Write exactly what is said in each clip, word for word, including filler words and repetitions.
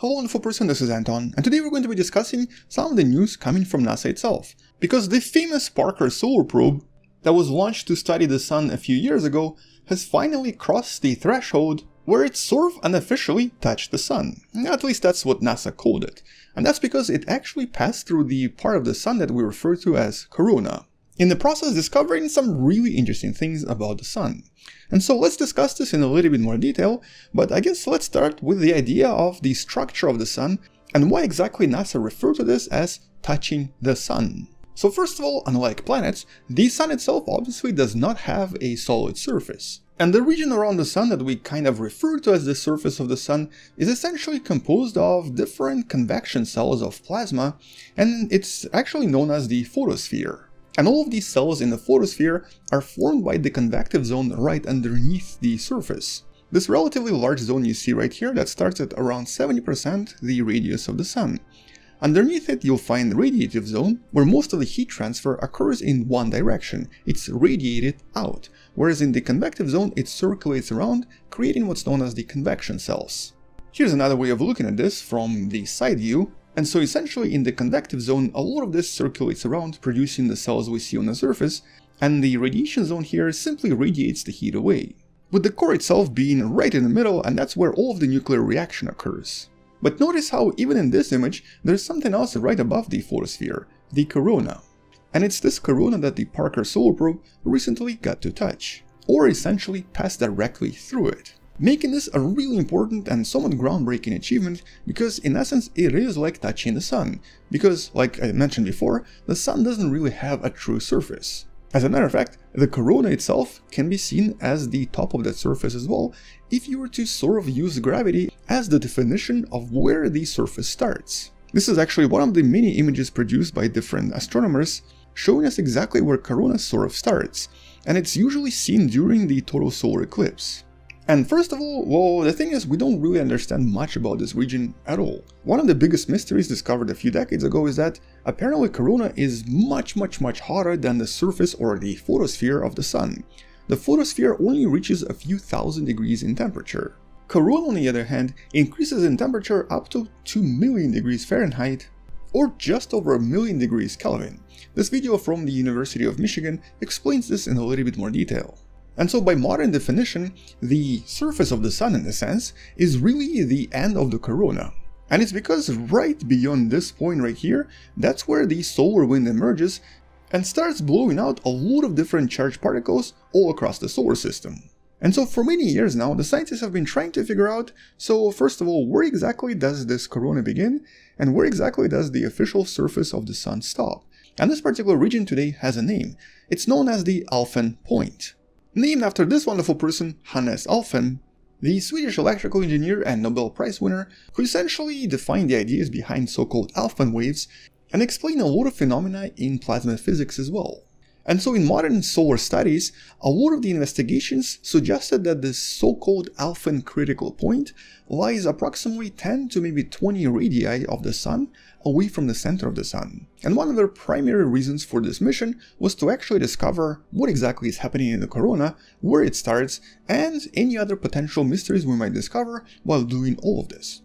Hello wonderful person, this is Anton, and today we're going to be discussing some of the news coming from NASA itself. Because the famous Parker Solar Probe that was launched to study the sun a few years ago has finally crossed the threshold where it sort of unofficially touched the sun. At least that's what NASA called it. And that's because it actually passed through the part of the sun that we refer to as corona, in the process discovering some really interesting things about the sun. And so let's discuss this in a little bit more detail, but I guess let's start with the idea of the structure of the sun and why exactly NASA referred to this as touching the sun. So first of all, unlike planets, the sun itself obviously does not have a solid surface. And the region around the sun that we kind of refer to as the surface of the sun is essentially composed of different convection cells of plasma, and it's actually known as the photosphere. And all of these cells in the photosphere are formed by the convective zone right underneath the surface. This relatively large zone you see right here that starts at around seventy percent the radius of the sun. Underneath it you'll find the radiative zone, where most of the heat transfer occurs in one direction. It's radiated out, whereas in the convective zone it circulates around, creating what's known as the convection cells. Here's another way of looking at this from the side view. And so essentially in the convective zone a lot of this circulates around, producing the cells we see on the surface, and the radiation zone here simply radiates the heat away, with the core itself being right in the middle, and that's where all of the nuclear reaction occurs. But notice how even in this image there's something else right above the photosphere, the corona. And it's this corona that the Parker Solar Probe recently got to touch, or essentially passed directly through it, making this a really important and somewhat groundbreaking achievement, because in essence it is like touching the sun, because, like I mentioned before, the sun doesn't really have a true surface. As a matter of fact, the corona itself can be seen as the top of that surface as well, if you were to sort of use gravity as the definition of where the surface starts. This is actually one of the many images produced by different astronomers, showing us exactly where corona sort of starts, and it's usually seen during the total solar eclipse. And first of all, well, the thing is, we don't really understand much about this region at all. One of the biggest mysteries discovered a few decades ago is that apparently corona is much much much hotter than the surface or the photosphere of the sun. The photosphere only reaches a few thousand degrees in temperature. Corona, on the other hand, increases in temperature up to two million degrees Fahrenheit, or just over a million degrees Kelvin. This video from the University of Michigan explains this in a little bit more detail. And so by modern definition, the surface of the sun, in a sense, is really the end of the corona. And it's because right beyond this point right here, that's where the solar wind emerges and starts blowing out a lot of different charged particles all across the solar system. And so for many years now, the scientists have been trying to figure out, so first of all, where exactly does this corona begin, and where exactly does the official surface of the sun stop? And this particular region today has a name. It's known as the Alfvén Point, named after this wonderful person, Hannes Alfven, the Swedish electrical engineer and Nobel Prize winner, who essentially defined the ideas behind so-called Alfvén waves and explained a lot of phenomena in plasma physics as well. And so in modern solar studies, a lot of the investigations suggested that this so-called Alfvén critical point lies approximately ten to maybe twenty radii of the sun away from the center of the sun. And one of their primary reasons for this mission was to actually discover what exactly is happening in the corona, where it starts, and any other potential mysteries we might discover while doing all of this.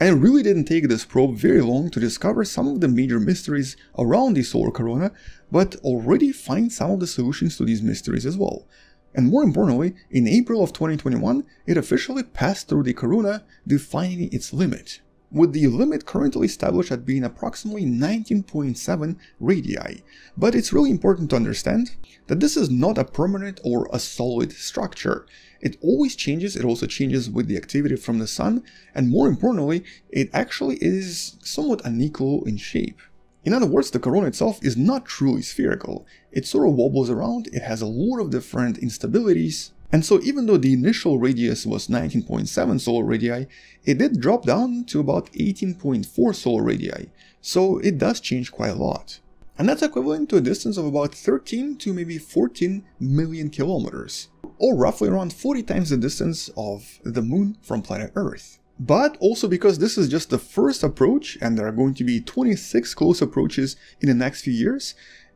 And it really didn't take this probe very long to discover some of the major mysteries around the solar corona, but already find some of the solutions to these mysteries as well. And more importantly, in April of twenty twenty-one, it officially passed through the corona, defining its limit, with the limit currently established at being approximately nineteen point seven radii. But it's really important to understand that this is not a permanent or a solid structure. It always changes, it also changes with the activity from the sun, and more importantly, it actually is somewhat unequal in shape. In other words, the corona itself is not truly spherical. It sort of wobbles around, it has a lot of different instabilities. And so even though the initial radius was nineteen point seven solar radii, it did drop down to about eighteen point four solar radii, so it does change quite a lot. And that's equivalent to a distance of about thirteen to maybe fourteen million kilometers, or roughly around forty times the distance of the moon from planet Earth. But also because this is just the first approach, and there are going to be twenty-six close approaches in the next few years,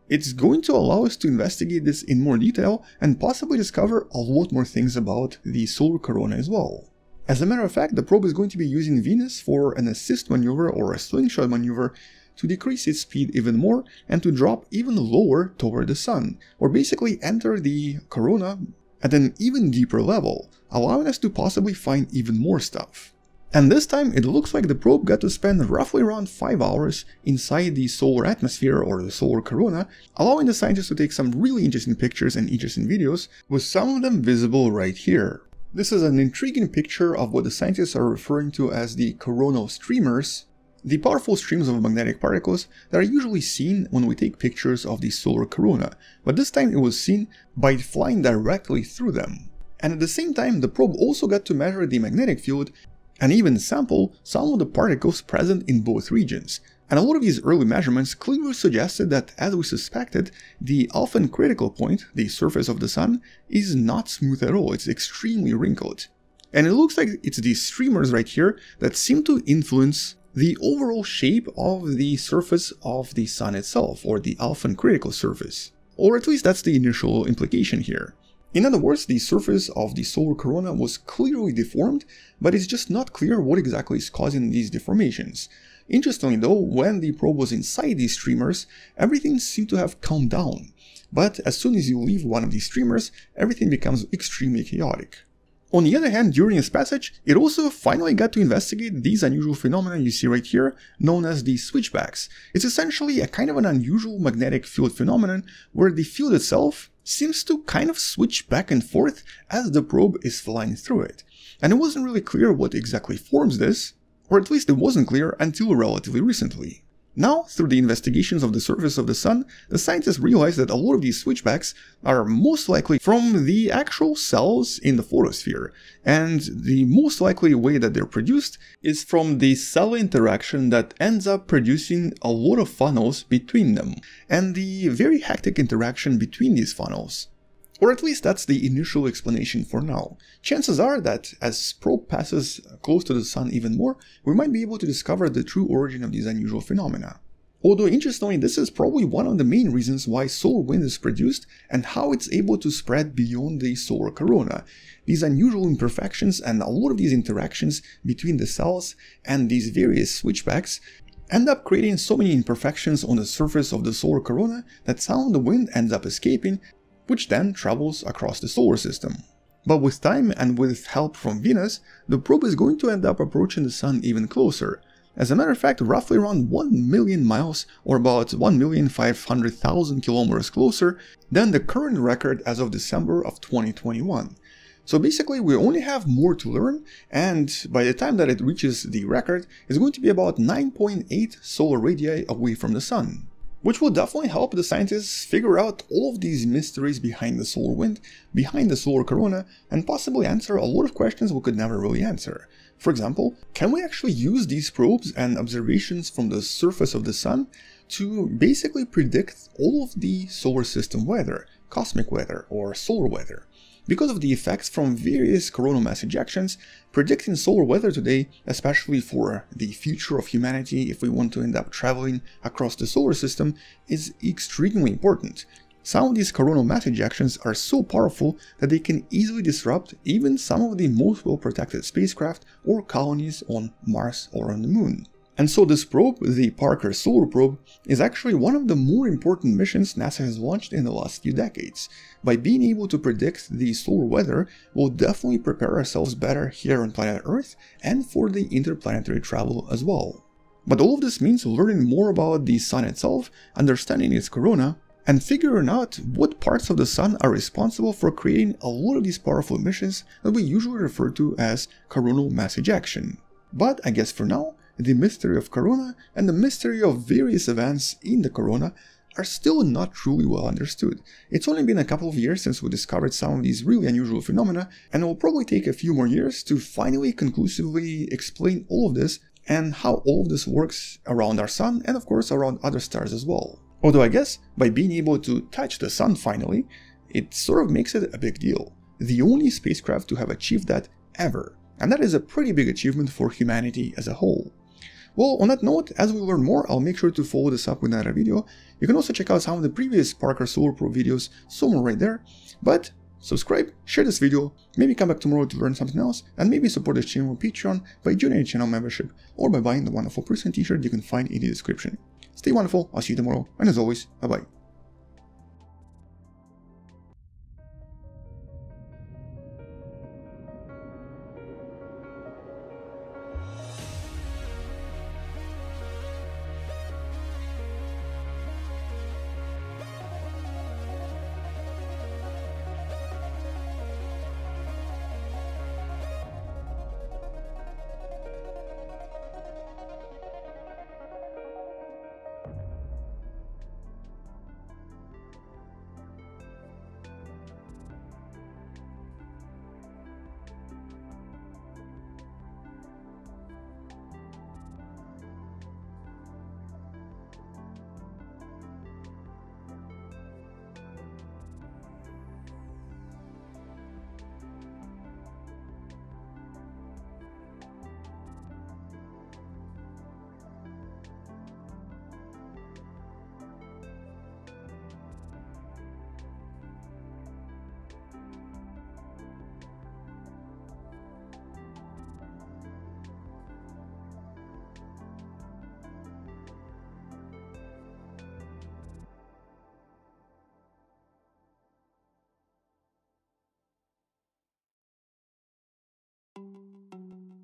it's going to allow us to investigate this in more detail and possibly discover a lot more things about the solar corona as well. As a matter of fact, the probe is going to be using Venus for an assist maneuver or a slingshot maneuver to decrease its speed even more and to drop even lower toward the Sun, or basically enter the corona at an even deeper level, allowing us to possibly find even more stuff. And this time it looks like the probe got to spend roughly around five hours inside the solar atmosphere or the solar corona, allowing the scientists to take some really interesting pictures and interesting videos, with some of them visible right here. This is an intriguing picture of what the scientists are referring to as the coronal streamers, the powerful streams of magnetic particles that are usually seen when we take pictures of the solar corona, but this time it was seen by flying directly through them. And at the same time, the probe also got to measure the magnetic field and even sample some of the particles present in both regions. And a lot of these early measurements clearly suggested that, as we suspected, the Alfvén critical point, the surface of the Sun, is not smooth at all, it's extremely wrinkled. And it looks like it's these streamers right here that seem to influence the overall shape of the surface of the Sun itself, or the Alfvén critical surface. Or at least that's the initial implication here. In other words, the surface of the solar corona was clearly deformed, but it's just not clear what exactly is causing these deformations. Interestingly though, when the probe was inside these streamers, everything seemed to have calmed down, but as soon as you leave one of these streamers, everything becomes extremely chaotic. On the other hand, during its passage, it also finally got to investigate these unusual phenomena you see right here, known as the switchbacks. It's essentially a kind of an unusual magnetic field phenomenon where the field itself seems to kind of switch back and forth as the probe is flying through it. And it wasn't really clear what exactly forms this, or at least it wasn't clear until relatively recently. Now, through the investigations of the surface of the Sun, the scientists realized that a lot of these switchbacks are most likely from the actual cells in the photosphere, and the most likely way that they're produced is from the cell interaction that ends up producing a lot of funnels between them, and the very hectic interaction between these funnels. Or at least that's the initial explanation for now. Chances are that as probe passes close to the Sun even more, we might be able to discover the true origin of these unusual phenomena. Although interestingly, this is probably one of the main reasons why solar wind is produced and how it's able to spread beyond the solar corona. These unusual imperfections and a lot of these interactions between the cells and these various switchbacks end up creating so many imperfections on the surface of the solar corona that some of the wind ends up escaping, which then travels across the solar system. But with time and with help from Venus, the probe is going to end up approaching the Sun even closer. As a matter of fact, roughly around one million miles, or about one million five hundred thousand kilometers closer than the current record as of December of twenty twenty-one. So basically we only have more to learn, and by the time that it reaches the record, it's going to be about nine point eight solar radii away from the Sun, which will definitely help the scientists figure out all of these mysteries behind the solar wind, behind the solar corona, and possibly answer a lot of questions we could never really answer. For example, can we actually use these probes and observations from the surface of the Sun to basically predict all of the solar system weather, cosmic weather, or solar weather? Because of the effects from various coronal mass ejections, predicting solar weather today, especially for the future of humanity if we want to end up traveling across the solar system, is extremely important. Some of these coronal mass ejections are so powerful that they can easily disrupt even some of the most well-protected spacecraft or colonies on Mars or on the Moon. And so this probe, the Parker Solar Probe, is actually one of the more important missions NASA has launched in the last few decades. By being able to predict the solar weather, we'll definitely prepare ourselves better here on planet Earth and for the interplanetary travel as well. But all of this means learning more about the Sun itself, understanding its corona, and figuring out what parts of the Sun are responsible for creating a lot of these powerful emissions that we usually refer to as coronal mass ejection. But I guess for now, the mystery of corona and the mystery of various events in the corona are still not truly well understood. It's only been a couple of years since we discovered some of these really unusual phenomena, and it will probably take a few more years to finally conclusively explain all of this and how all of this works around our Sun and of course around other stars as well. Although I guess by being able to touch the Sun finally, it sort of makes it a big deal. The only spacecraft to have achieved that ever, and that is a pretty big achievement for humanity as a whole. Well, on that note, as we learn more, I'll make sure to follow this up with another video. You can also check out some of the previous Parker Solar Probe videos somewhere right there. But Subscribe, share this video, maybe come back tomorrow to learn something else, and maybe support this channel on Patreon by joining a channel membership or by buying the wonderful person t-shirt you can find in the description. Stay wonderful, I'll see you tomorrow, and as always, bye bye.